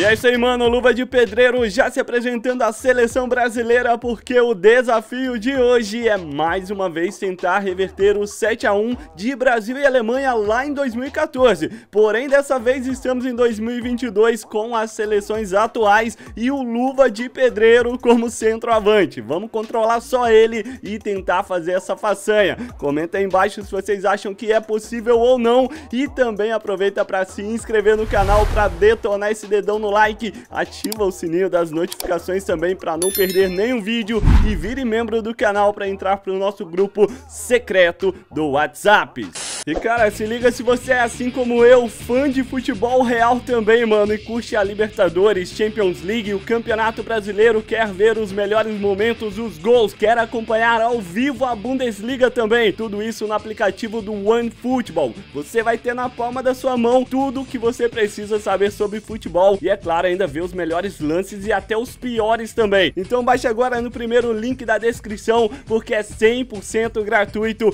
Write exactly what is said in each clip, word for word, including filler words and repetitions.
E é isso aí, mano, Luva de Pedreiro já se apresentando à Seleção Brasileira, porque o desafio de hoje é mais uma vez tentar reverter o sete a um de Brasil e Alemanha lá em dois mil e quatorze. Porém, dessa vez estamos em dois mil e vinte e dois com as seleções atuais e o Luva de Pedreiro como centroavante. Vamos controlar só ele e tentar fazer essa façanha. Comenta aí embaixo se vocês acham que é possível ou não, e também aproveita para se inscrever no canal, para detonar esse dedão no like, ativa o sininho das notificações também para não perder nenhum vídeo e vire membro do canal para entrar pro nosso grupo secreto do WhatsApp. E cara, se liga se você é assim como eu, fã de futebol real também, mano, e curte a Libertadores, Champions League, o Campeonato Brasileiro, quer ver os melhores momentos, os gols, quer acompanhar ao vivo a Bundesliga também, tudo isso no aplicativo do OneFootball. Você vai ter na palma da sua mão tudo o que você precisa saber sobre futebol e, é claro, ainda ver os melhores lances e até os piores também. Então baixe agora no primeiro link da descrição, porque é cem por cento gratuito.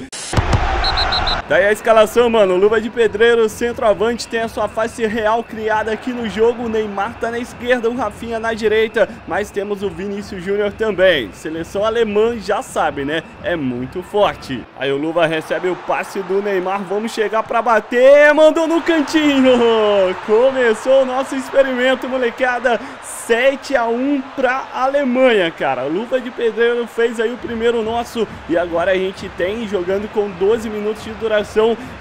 Daí a escalação, mano, Luva de Pedreiro, centroavante, tem a sua face real criada aqui no jogo, o Neymar tá na esquerda, o Rafinha na direita, mas temos o Vinícius Júnior também. Seleção alemã, já sabe, né, é muito forte. Aí o Luva recebe o passe do Neymar, vamos chegar pra bater, mandou no cantinho. Começou o nosso experimento, molecada, sete a um pra Alemanha, cara. Luva de Pedreiro fez aí o primeiro nosso, e agora a gente tem, jogando com doze minutos de duração,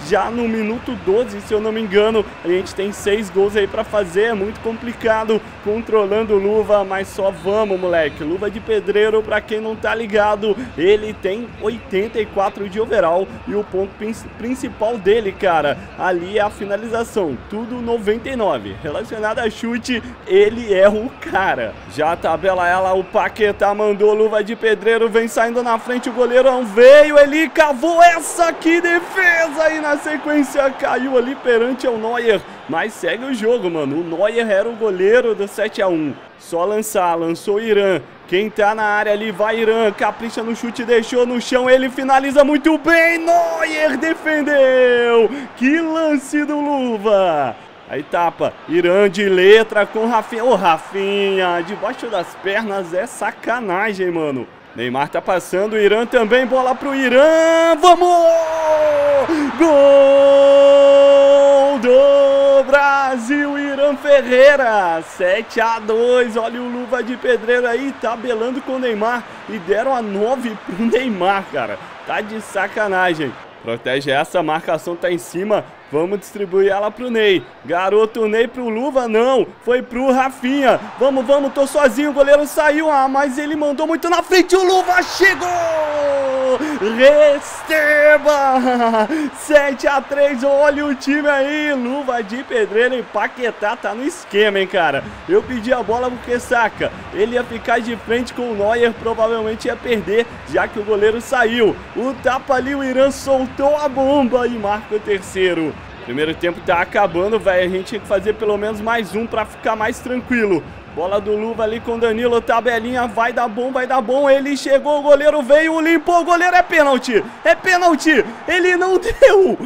já no minuto doze, se eu não me engano, a gente tem seis gols aí pra fazer, é muito complicado, controlando Luva, mas só vamos, moleque. Luva de Pedreiro, pra quem não tá ligado, ele tem oitenta e quatro de overall, e o ponto principal dele, cara, ali é a finalização, tudo noventa e nove, relacionado a chute, ele é o cara. Já a tabela ela, o Paquetá mandou, Luva de Pedreiro vem saindo na frente, o goleirão veio, ele cavou essa aqui, defesa! Aí na sequência caiu ali perante o Neuer, mas segue o jogo, mano. O Neuer era o goleiro do sete a um. Só lançar, lançou o Iran. Quem tá na área ali vai Irã, capricha no chute, deixou no chão, ele finaliza muito bem. Neuer defendeu. Que lance do Luva. Aí tapa, Irã de letra com Rafinha. Ô, Rafinha, debaixo das pernas é sacanagem, mano. Neymar tá passando, o Irã também, bola pro Irã, vamos! Gol do Brasil, Irã Ferreira, sete a dois, olha o Luva de Pedreiro aí, tabelando com o Neymar, e deram a nove pro Neymar, cara, tá de sacanagem. Protege essa, marcação tá em cima, vamos distribuir ela pro Ney. Garoto Ney pro Luva, não, foi pro Rafinha. Vamos, vamos, tô sozinho, o goleiro saiu, ah, mas ele mandou muito na frente, o Luva chegou! Receba! sete a três, olha o time aí, Luva de Pedreiro e Paquetá tá no esquema, hein, cara. Eu pedi a bola porque, saca, ele ia ficar de frente com o Neuer, provavelmente ia perder, já que o goleiro saiu. O tapa ali, o Irã soltou, a bomba e marca o terceiro. Primeiro tempo tá acabando, velho. A gente tinha que fazer pelo menos mais um pra ficar mais tranquilo. Bola do Luva ali com Danilo, tabelinha, vai dar bom, vai dar bom, ele chegou, o goleiro veio, limpou, o goleiro, é pênalti, é pênalti, ele não deu.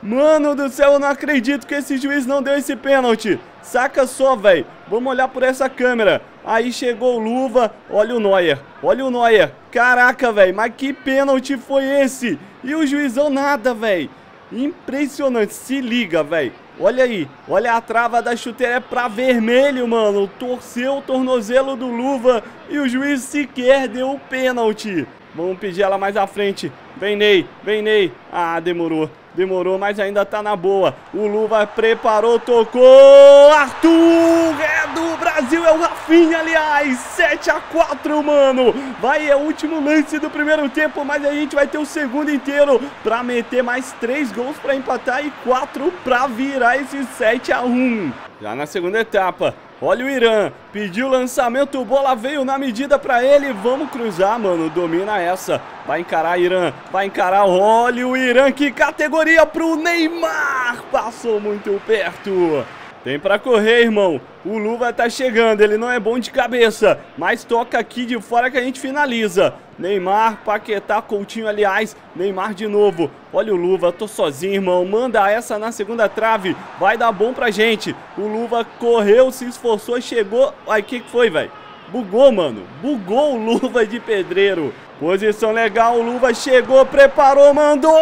Mano do céu, eu não acredito que esse juiz não deu esse pênalti, saca só, velho, vamos olhar por essa câmera. Aí chegou o Luva, olha o Neuer, olha o Neuer, caraca, velho, mas que pênalti foi esse? E o juizão nada, velho, impressionante, se liga, velho. Olha aí, olha a trava da chuteira, é pra vermelho, mano. Torceu o tornozelo do Luva e o juiz sequer deu o pênalti. Vamos pedir ela mais à frente. Vem Ney, vem Ney. Ah, demorou, demorou, mas ainda tá na boa. O Luva preparou, tocou. Arthur é do Brasil, é o Rafinha, aliás. sete a quatro, mano. Vai, é o último lance do primeiro tempo, mas a gente vai ter o segundo inteiro pra meter mais três gols pra empatar e quatro pra virar esse sete a um. Já na segunda etapa. Olha o Irã, pediu lançamento, bola veio na medida pra ele, vamos cruzar, mano, domina essa, vai encarar Irã, vai encarar, olha o Irã, que categoria pro Neymar, passou muito perto. Tem pra correr, irmão. O Luva tá chegando, ele não é bom de cabeça, mas toca aqui de fora que a gente finaliza. Neymar, Paquetá, Coutinho, aliás, Neymar de novo. Olha o Luva, tô sozinho, irmão. Manda essa na segunda trave, vai dar bom pra gente. O Luva correu, se esforçou, chegou. Ai, que que foi, velho? Bugou, mano. Bugou o Luva de Pedreiro. Posição legal, o Luva chegou, preparou, mandou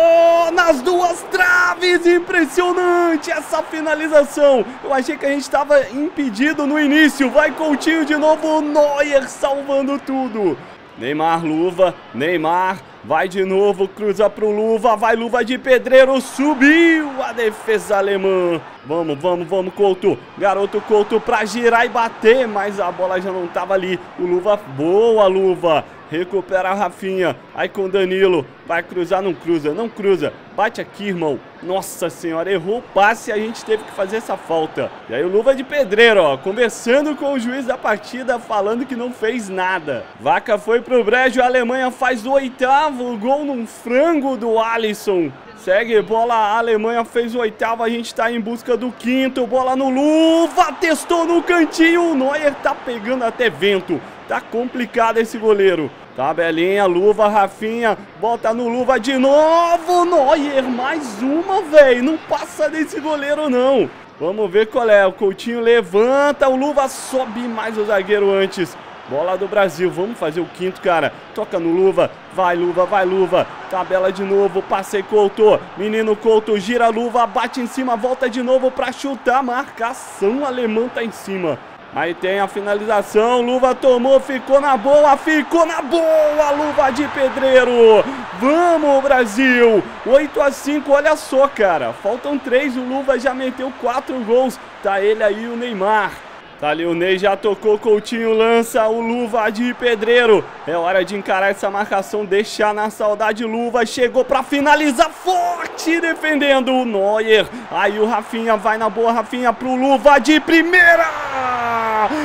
nas duas traves. Impressionante essa finalização. Eu achei que a gente estava impedido no início. Vai Coutinho de novo, Neuer salvando tudo. Neymar, Luva, Neymar, vai de novo, cruza pro Luva, vai Luva de Pedreiro, subiu a defesa alemã. Vamos, vamos, vamos, Couto, garoto Couto pra girar e bater, mas a bola já não tava ali. O Luva, boa Luva, recupera a Rafinha, aí com Danilo, vai cruzar, não cruza, não cruza, bate aqui, irmão. Nossa senhora, errou o passe e a gente teve que fazer essa falta. E aí o Luva de Pedreiro, ó, conversando com o juiz da partida, falando que não fez nada. Vaca foi pro brejo, a Alemanha faz o oitavo gol num frango do Alisson. Segue bola, a Alemanha fez o oitavo, a gente tá em busca do quinto, bola no Luva, testou no cantinho, o Neuer tá pegando até vento. Tá complicado esse goleiro. Tabelinha, Luva, Rafinha, volta no Luva de novo, Neuer, mais uma, velho, não passa desse goleiro não. Vamos ver qual é, o Coutinho levanta, o Luva sobe mais o zagueiro antes. Bola do Brasil, vamos fazer o quinto, cara. Toca no Luva, vai Luva, vai Luva. Tabela de novo, passei Couto. Menino Couto, gira a Luva, bate em cima, volta de novo pra chutar. Marcação alemã tá em cima. Aí tem a finalização, Luva tomou, ficou na boa, ficou na boa, Luva de Pedreiro. Vamos, Brasil, oito a cinco, olha só, cara. Faltam três, o Luva já meteu quatro gols. Tá ele aí, o Neymar. Tá ali o Ney, já tocou, Coutinho lança, o Luva de Pedreiro. É hora de encarar essa marcação, deixar na saudade. Luva chegou pra finalizar, forte, defendendo o Neuer. Aí o Rafinha vai na boa, Rafinha pro Luva de primeira.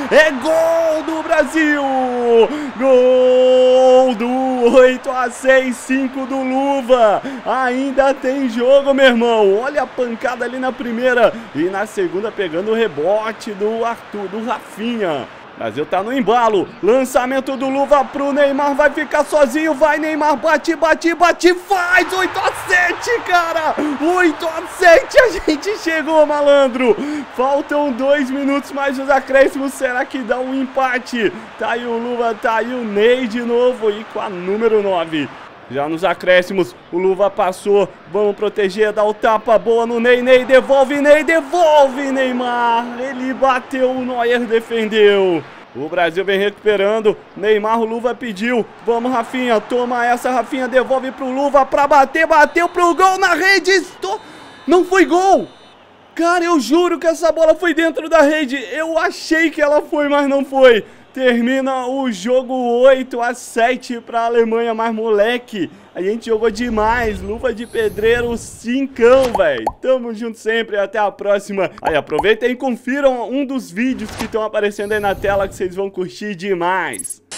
É gol do Brasil. Gol do oito a seis, cinco do Luva. Ainda tem jogo, meu irmão. Olha a pancada ali na primeira e na segunda pegando o rebote do Arthur. Do Rafinha. Brasil tá no embalo. Lançamento do Luva pro Neymar. Vai ficar sozinho. Vai, Neymar. Bate, bate, bate. Faz. oito a sete, cara. oito a sete. A gente chegou, malandro. Faltam dois minutos mais os acréscimos. Será que dá um empate? Tá aí o Luva. Tá aí o Ney de novo. E com a número nove. Já nos acréscimos, o Luva passou, vamos proteger, dá o tapa, boa no Ney, Ney, devolve, Ney, devolve, Neymar, ele bateu, o Neuer defendeu. O Brasil vem recuperando, Neymar, o Luva pediu, vamos Rafinha, toma essa, Rafinha, devolve pro Luva pra bater, bateu pro gol na rede, estou... não foi gol! Cara, eu juro que essa bola foi dentro da rede, eu achei que ela foi, mas não foi. Termina o jogo oito a sete para a Alemanha, mas moleque, a gente jogou demais, Luva de Pedreiro, cincão, velho. Tamo junto sempre, até a próxima. Aí aproveitem e confiram um dos vídeos que estão aparecendo aí na tela que vocês vão curtir demais.